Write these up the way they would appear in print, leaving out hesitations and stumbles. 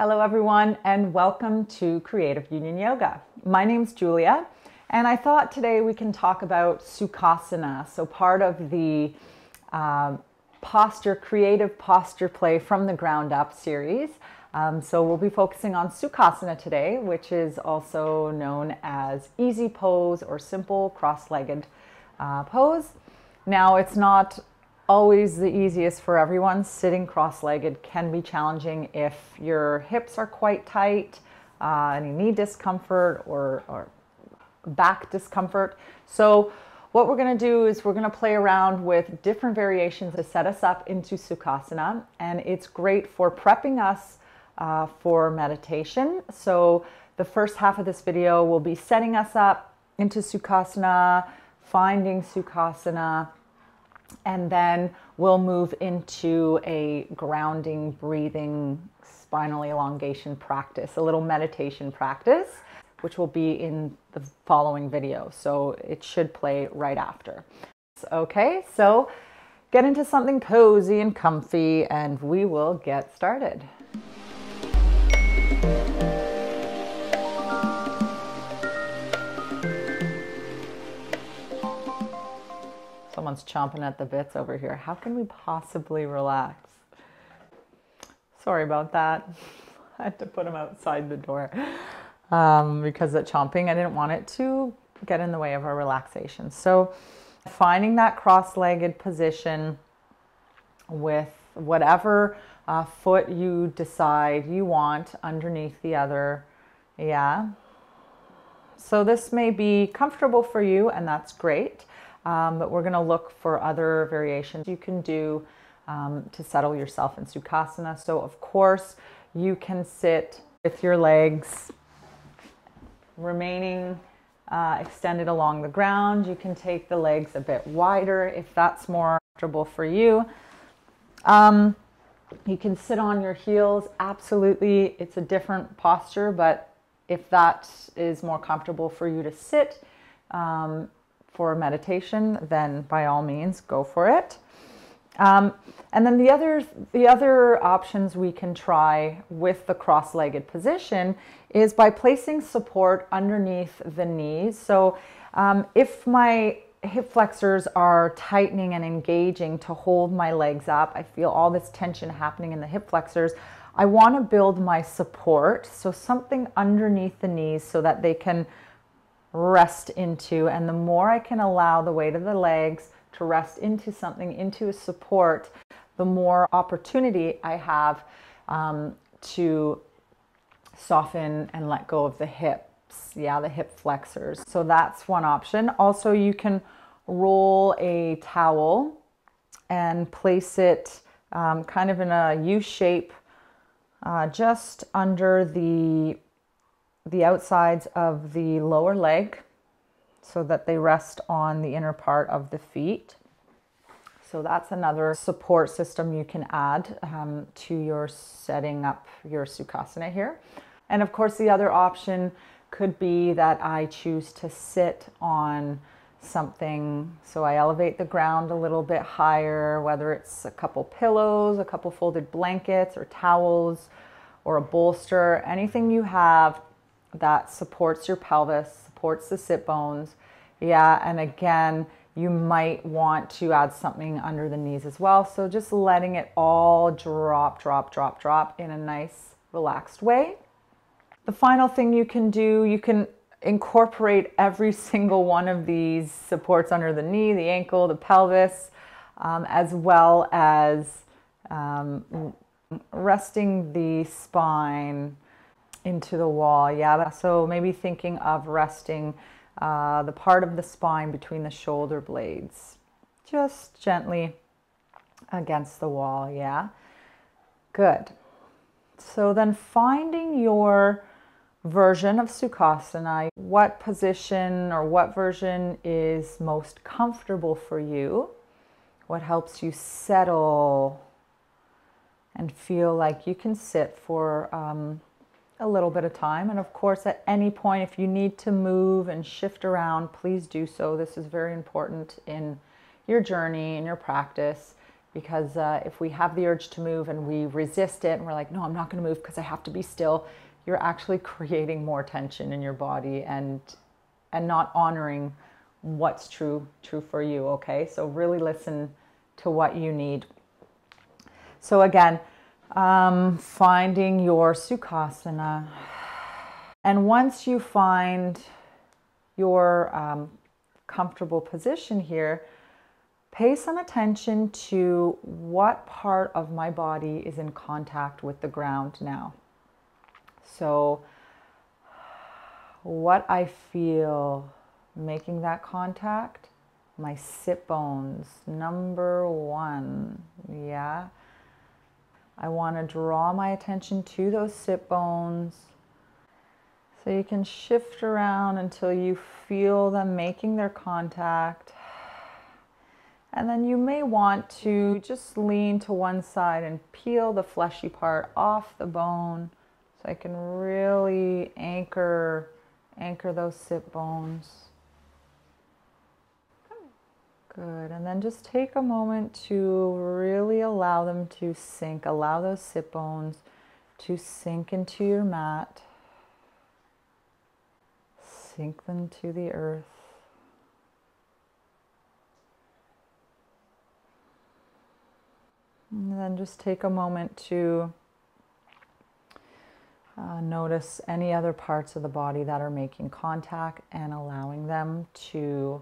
Hello everyone and welcome to Creative Union Yoga. My name's Julia and I thought today we can talk about Sukhasana, so part of the creative posture play from the ground up series. So we'll be focusing on Sukhasana today, which is also known as easy pose or simple cross-legged pose. Now it's not always the easiest for everyone. Sitting cross-legged can be challenging if your hips are quite tight, any knee discomfort or back discomfort. So what we're going to do is we're going to play around with different variations to set us up into Sukhasana, and it's great for prepping us for meditation. So the first half of this video will be setting us up into Sukhasana, finding Sukhasana, and then we'll move into a grounding, breathing, spinal elongation practice, a little meditation practice, which will be in the following video. So it should play right after. Okay, so get into something cozy and comfy and we will get started. Someone's chomping at the bits over here. How can we possibly relax? Sorry about that. I had to put him outside the door because that chomping, I didn't want it to get in the way of our relaxation. So finding that cross-legged position with whatever foot you decide you want underneath the other. Yeah. So this may be comfortable for you and that's great. But we're going to look for other variations you can do to settle yourself in Sukhasana. So of course you can sit with your legs remaining extended along the ground. You can take the legs a bit wider if that's more comfortable for you. You can sit on your heels. Absolutely, it's a different posture, but if that is more comfortable for you to sit for meditation, then by all means go for it. And then the other options we can try with the cross-legged position is by placing support underneath the knees. So if my hip flexors are tightening and engaging to hold my legs up, I feel all this tension happening in the hip flexors, I want to build my support, so something underneath the knees so that they can rest into, and the more I can allow the weight of the legs to rest into something, into a support, the more opportunity I have to soften and let go of the hips, yeah, the hip flexors. So that's one option. Also, you can roll a towel and place it kind of in a U shape just under the outsides of the lower leg so that they rest on the inner part of the feet. So that's another support system you can add to your setting up your Sukhasana here. And of course the other option could be that I choose to sit on something. So I elevate the ground a little bit higher, whether it's a couple pillows, a couple folded blankets or towels, or a bolster, anything you have that supports your pelvis, supports the sit bones. Yeah, and again, you might want to add something under the knees as well. So just letting it all drop in a nice, relaxed way. The final thing you can do, you can incorporate every single one of these supports under the knee, the ankle, the pelvis, as well as resting the spine into the wall. Yeah, so maybe thinking of resting the part of the spine between the shoulder blades just gently against the wall. Yeah, good. So then finding your version of Sukhasana, what position or what version is most comfortable for you, what helps you settle and feel like you can sit for a little bit of time. And of course, at any point, if you need to move and shift around, please do so. This is very important in your journey, in your practice, Because if we have the urge to move and we resist it and we're like, no, I'm not going to move because I have to be still, you're actually creating more tension in your body and not honoring what's true for you, okay? So really listen to what you need. So again, finding your Sukhasana. And once you find your comfortable position here, pay some attention to what part of my body is in contact with the ground now. So what I feel making that contact, my sit bones, number one, yeah. I want to draw my attention to those sit bones. So you can shift around until you feel them making their contact. And then you may want to just lean to one side and peel the fleshy part off the bone so I can really anchor those sit bones. Good, and then just take a moment to really allow them to sink, allow those sit bones to sink into your mat. Sink them to the earth. And then just take a moment to notice any other parts of the body that are making contact and allowing them to,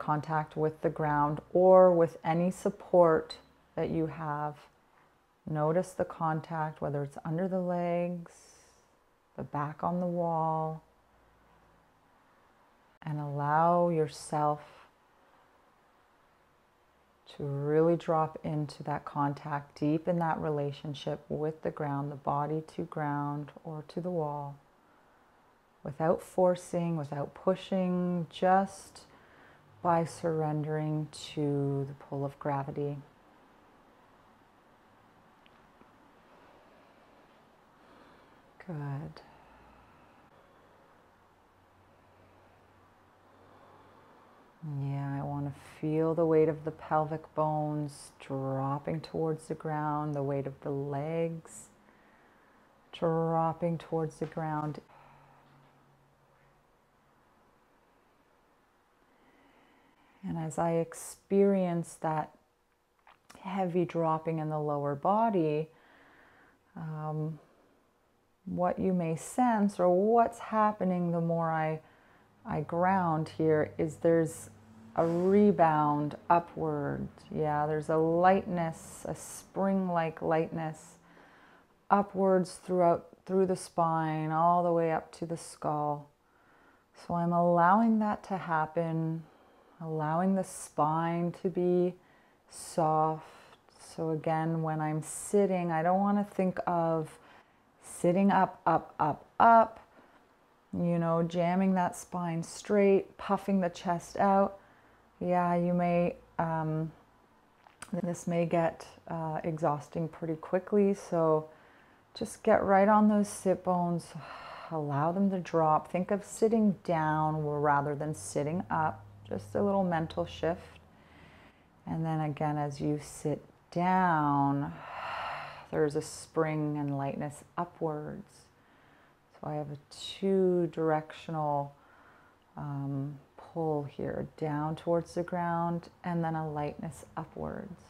contact with the ground or with any support that you have. Notice the contact, whether it's under the legs, the back on the wall, and allow yourself to really drop into that contact, deep in that relationship with the ground, the body to ground or to the wall, without forcing, without pushing, just by surrendering to the pull of gravity. Good. Yeah, I want to feel the weight of the pelvic bones dropping towards the ground, the weight of the legs dropping towards the ground. And as I experience that heavy dropping in the lower body, what you may sense or what's happening the more I ground here is there's a rebound upward. Yeah, there's a lightness, a spring-like lightness upwards through the spine, all the way up to the skull. So I'm allowing that to happen, allowing the spine to be soft. So again, when I'm sitting, I don't want to think of sitting up, up. You know, jamming that spine straight, puffing the chest out. Yeah, you may, this may get exhausting pretty quickly, so just get right on those sit bones, allow them to drop. Think of sitting down rather than sitting up, just a little mental shift. And then again, as you sit down, there's a spring and lightness upwards. So I have a two-directional pull here, down towards the ground, and then a lightness upwards.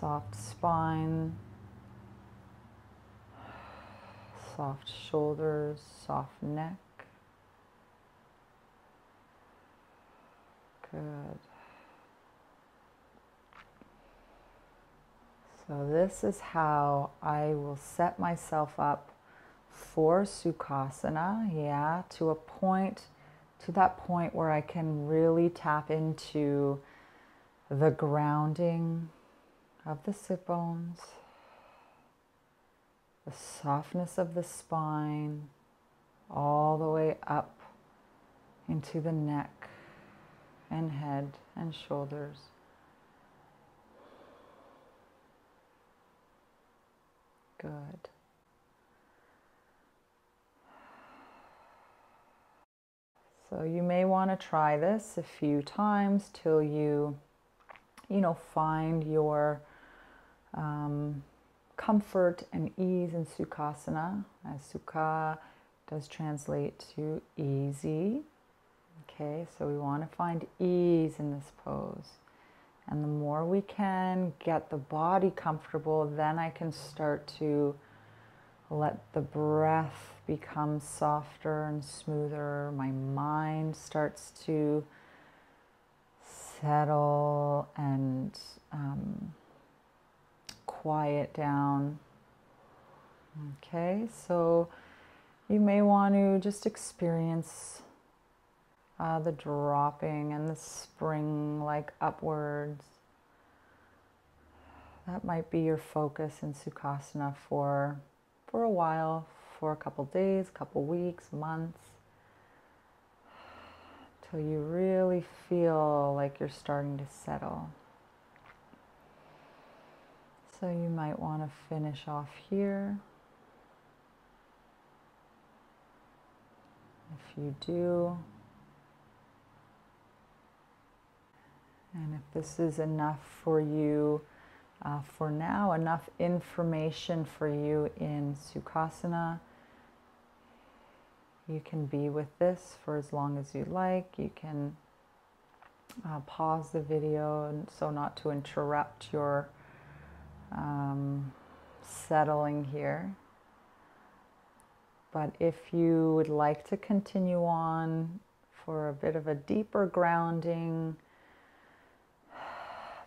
Soft spine, soft shoulders, soft neck. Good. So this is how I will set myself up for Sukhasana, yeah, to that point where I can really tap into the grounding of the sit bones, the softness of the spine, all the way up into the neck and head and shoulders. Good. So you may want to try this a few times till you find your comfort and ease in Sukhasana, as Sukha does translate to easy. Okay, so we want to find ease in this pose. And the more we can get the body comfortable, then I can start to let the breath become softer and smoother. My mind starts to settle and quiet down. Okay, so you may want to just experience the dropping and the spring like upwards. That might be your focus in Sukhasana for a while, for a couple days, couple weeks, months, till you really feel like you're starting to settle. So you might want to finish off here. If you do, and if this is enough for you for now, enough information for you in Sukhasana, you can be with this for as long as you like. You can pause the video so not to interrupt your settling here. But if you would like to continue on for a bit of a deeper grounding,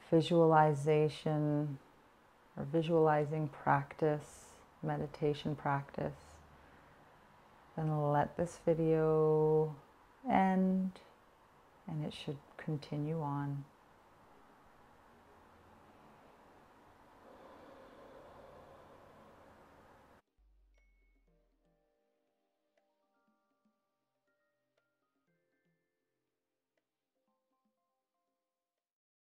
visualization or visualizing practice, meditation practice, then let this video end and it should continue on.